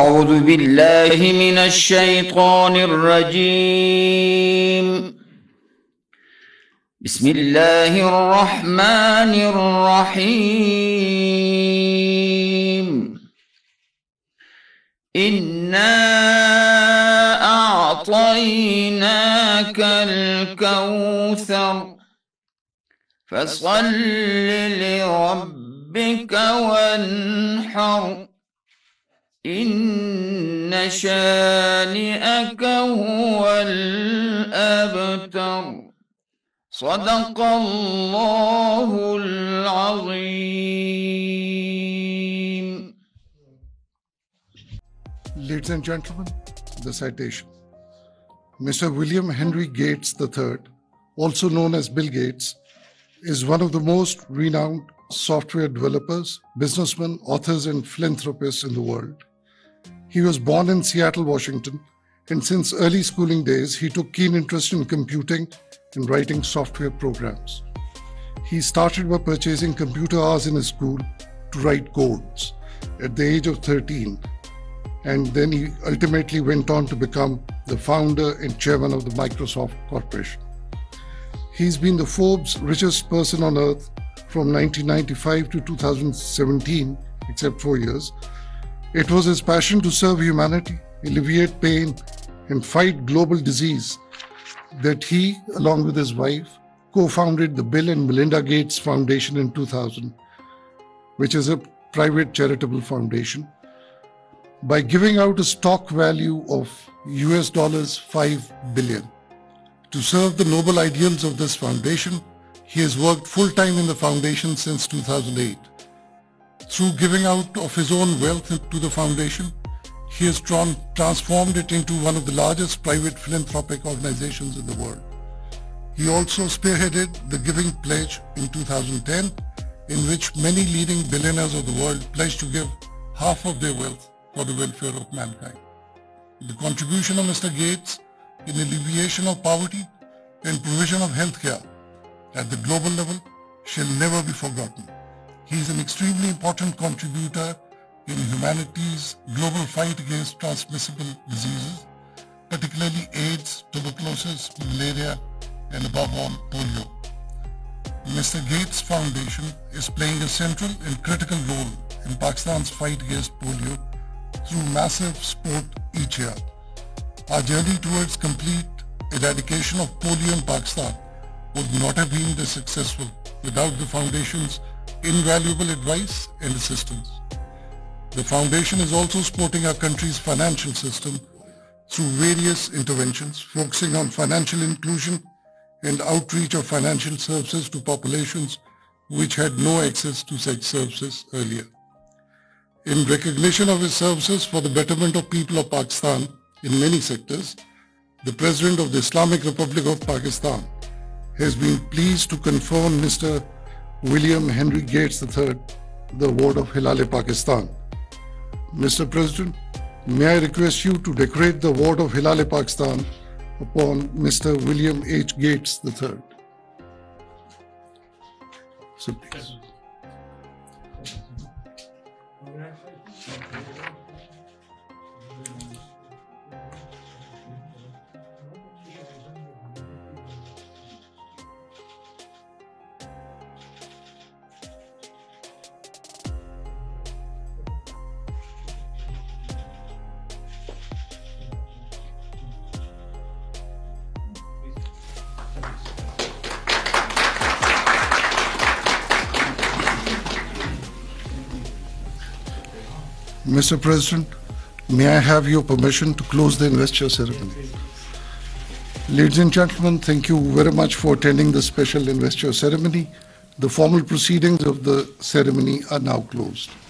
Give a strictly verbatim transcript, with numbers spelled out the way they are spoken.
أعوذ بالله من الشيطان الرجيم بسم الله الرحمن الرحيم إنا أعطيناك الكوثر فصل لربك وانحر إن شانئك هو الأبتر صدق الله العظيم. Ladies and gentlemen, the citation. Mister William Henry Gates the third, also known as Bill Gates, is one of the most renowned software developers, businessmen, authors, and philanthropists in the world. He was born in Seattle, Washington, and since early schooling days, he took keen interest in computing and writing software programs. He started by purchasing computer hours in his school to write codes at the age of thirteen, and then he ultimately went on to become the founder and chairman of the Microsoft Corporation. He's been the Forbes richest person on earth from nineteen ninety-five to two thousand seventeen, except four years. It was his passion to serve humanity, alleviate pain, and fight global disease that he, along with his wife, co-founded the Bill and Melinda Gates Foundation in two thousand, which is a private charitable foundation, by giving out a stock value of U S dollars five billion. To serve the noble ideals of this foundation, he has worked full-time in the foundation since two thousand eight. Through giving out of his own wealth to the foundation, he has transformed it into one of the largest private philanthropic organizations in the world. He also spearheaded the Giving Pledge in two thousand ten, in which many leading billionaires of the world pledged to give half of their wealth for the welfare of mankind. The contribution of Mister Gates in alleviation of poverty and provision of healthcare at the global level shall never be forgotten. He is an extremely important contributor in humanity's global fight against transmissible diseases, particularly AIDS, tuberculosis, malaria, and above all, polio. Mister Gates Foundation is playing a central and critical role in Pakistan's fight against polio through massive support each year. Our journey towards complete eradication of polio in Pakistan would not have been this successful without the Foundation's invaluable advice and assistance. The Foundation is also supporting our country's financial system through various interventions, focusing on financial inclusion and outreach of financial services to populations which had no access to such services earlier. In recognition of his services for the betterment of people of Pakistan in many sectors, the President of the Islamic Republic of Pakistan has been pleased to confirm Mister William Henry Gates the third, the award of Hilal-e-Pakistan. Mister President, may I request you to decorate the award of Hilal-e-Pakistan upon Mister William H. Gates the third. So please. Mister President, may I have your permission to close the investor ceremony? Ladies and gentlemen, thank you very much for attending the special investor ceremony. The formal proceedings of the ceremony are now closed.